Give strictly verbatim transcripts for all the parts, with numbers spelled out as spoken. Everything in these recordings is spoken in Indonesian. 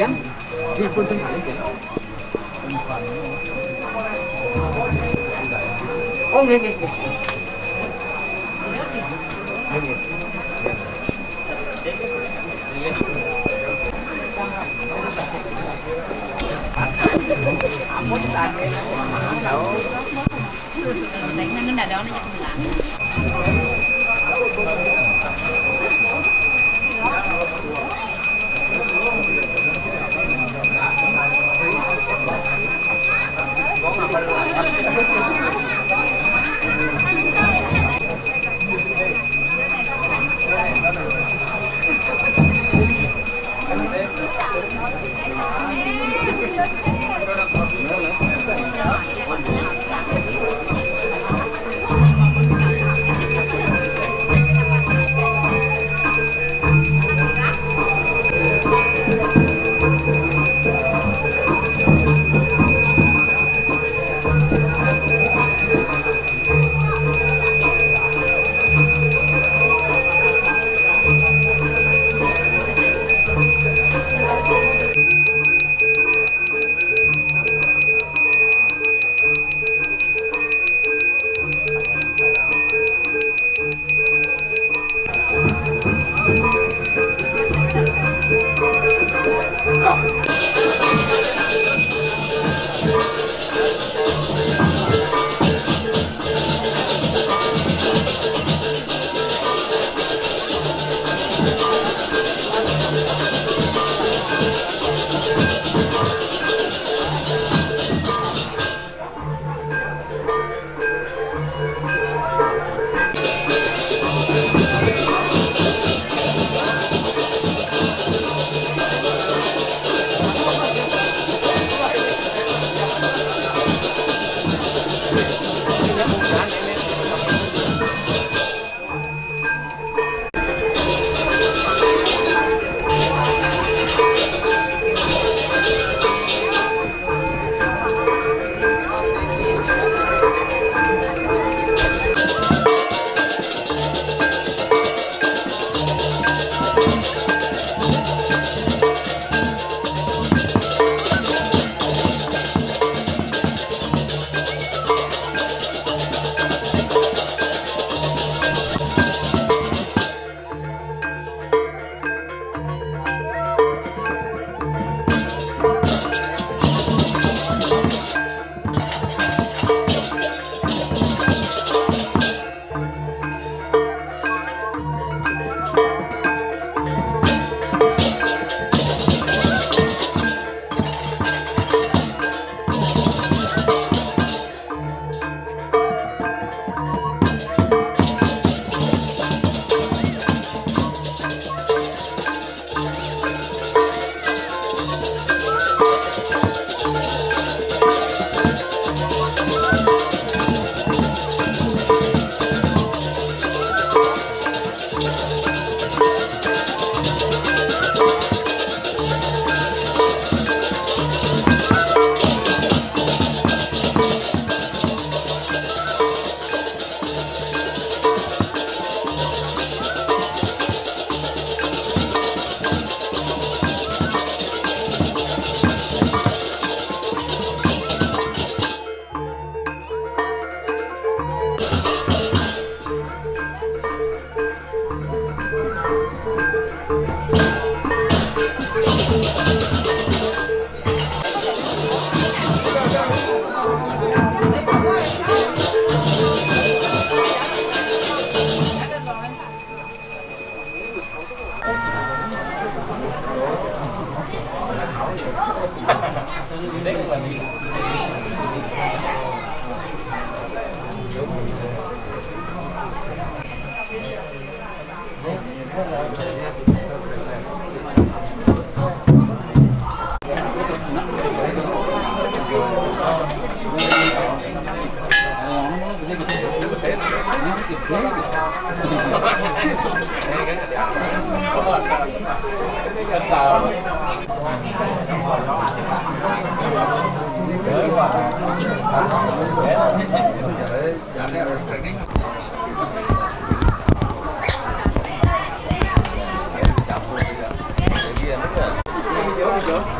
Ken? Di punten kali Ken. Oh nggih nggih nggih. Nggih. Ampun tane tahu. Nek nang ndak ada ono nyebelah. Go.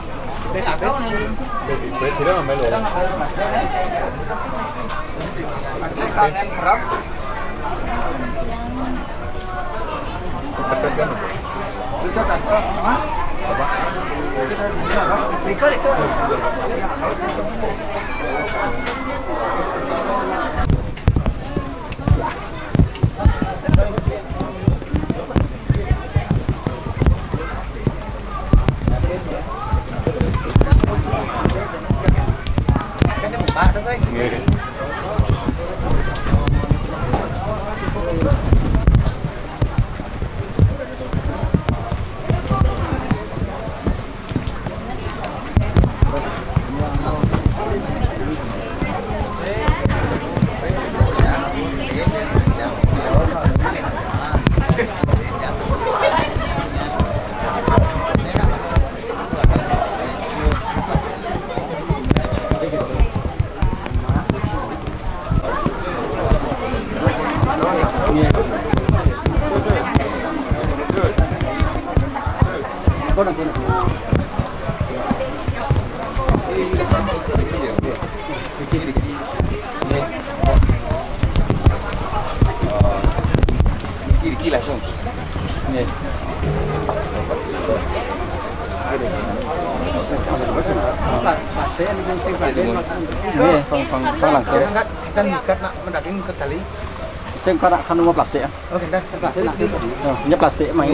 Saya nggak kan rumah plastik ya. Oke, dah plastik. Ini plastik mah ini.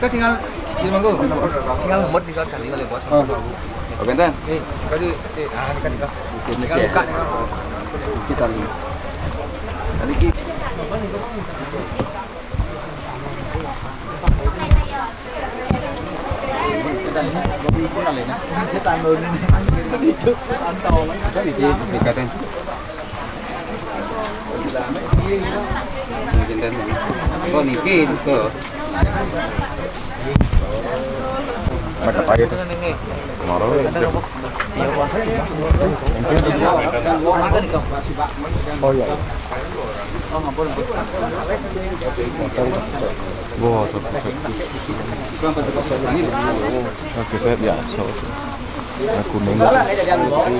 Kau tinggal di manggu. Tinggal mod di kali oleh bos. Oke, bentar. Nih, kau di ah ini kan kita. Tinggal buka nih. Kita ini. Kali ini. Jadi kurang lena. Kita ambil ini. Itu antau kan. Jadi di katen. Oh niki itu. Macam apa itu? Noro. Oh ya. Wow, oke saya biasa. Aku nengok.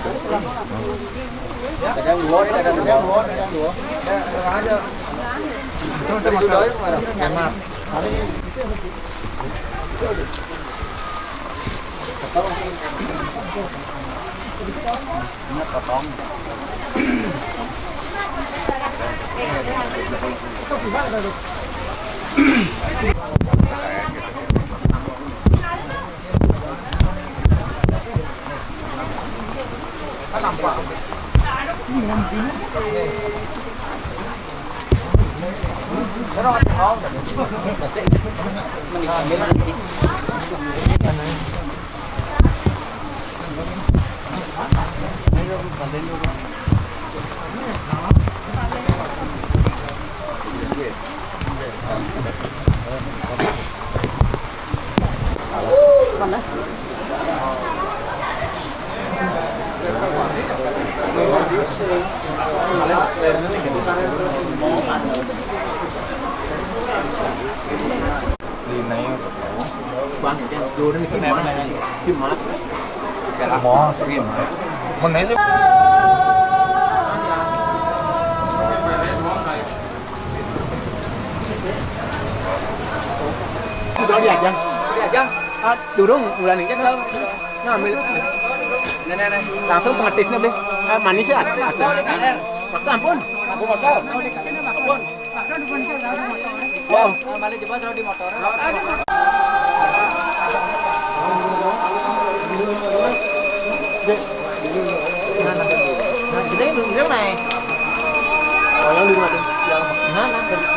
Kadang luar, kadang luar, kadang luar. Ada. Itu untuk makan. Enak. Langsung pengetisnya deh, manisnya ada. Ampun, aku motor. Ampun. Wow. Balik cepat terus di motor. Nah, kita ini belum jam nih. Oh, yang lima tuh. Yang mana?